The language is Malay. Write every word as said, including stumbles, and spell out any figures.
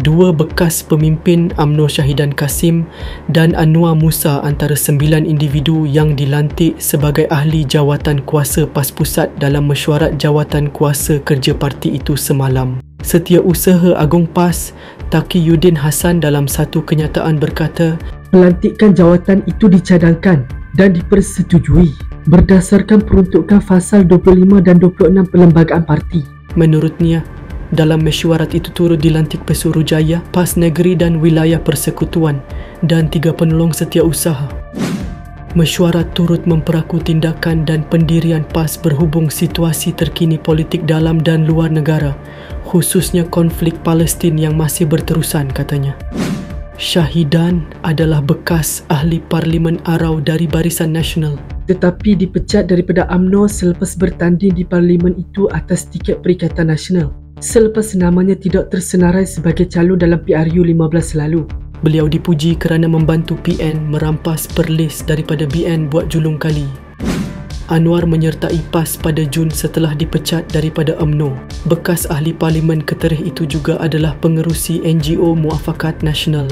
Dua bekas pemimpin UMNO Shahidan Kassim dan Annuar Musa antara sembilan individu yang dilantik sebagai ahli jawatan kuasa P A S Pusat dalam mesyuarat jawatan kuasa kerja parti itu semalam. Setiausaha Agong P A S, Takiyuddin Hassan dalam satu kenyataan berkata, "Pelantikan jawatan itu dicadangkan dan dipersetujui berdasarkan peruntukan fasal dua puluh lima dan dua puluh enam Perlembagaan Parti." Menurutnya, dalam mesyuarat itu turut dilantik Pesuruhjaya, P A S Negeri dan Wilayah Persekutuan dan tiga penolong setiausaha. Mesyuarat turut memperaku tindakan dan pendirian P A S berhubung situasi terkini politik dalam dan luar negara, khususnya konflik Palestin yang masih berterusan, katanya. Shahidan adalah bekas ahli Parlimen Arau dari Barisan Nasional, tetapi dipecat daripada UMNO selepas bertanding di Parlimen itu atas tiket Perikatan Nasional, selepas namanya tidak tersenarai sebagai calon dalam P R U lima belas lalu. Beliau dipuji kerana membantu P N merampas perlis daripada B N buat julung kali. Annuar menyertai P A S pada Jun setelah dipecat daripada UMNO. Bekas ahli parlimen ketereh itu juga adalah pengerusi N G O Muafakat Nasional.